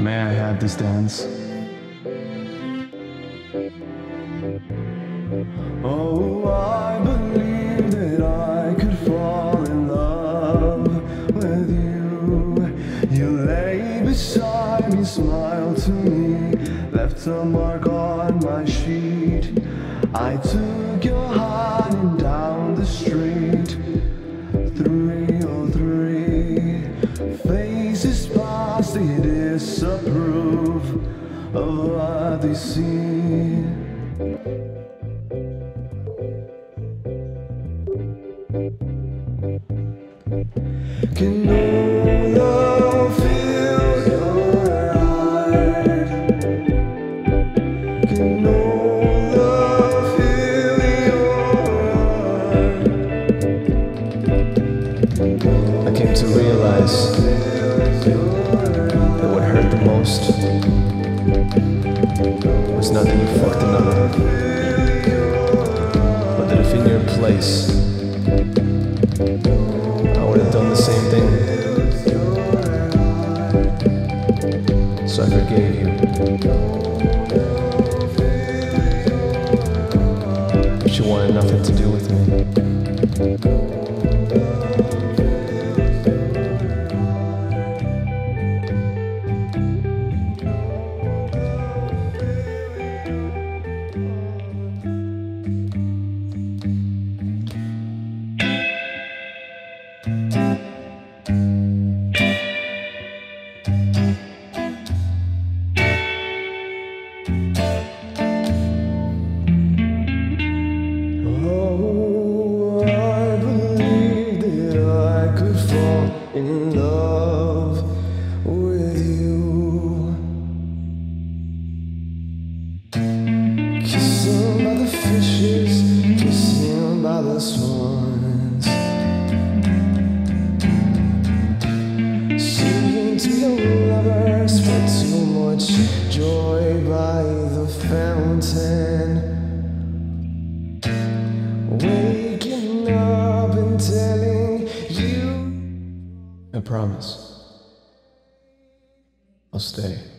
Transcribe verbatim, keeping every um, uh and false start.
May I have this dance? Oh, I believe that I could fall in love with you. You lay beside me, smiled to me, left a mark on my sheet. I took your hand and down the street, three oh three. Faces past, they disapprove of what they see. Can no love feel your heart? Can no love feel your heart? I came to realize that what hurt the most was not that you fucked another, but that if in your place I would have done the same thing. So I forgave you, but you wanted nothing to do with me. In love with you. Kiss him by the fishes, kiss him by the swans. Singing to your lovers, but too much joy by the fountain. Waking up and telling you, I promise, I'll stay.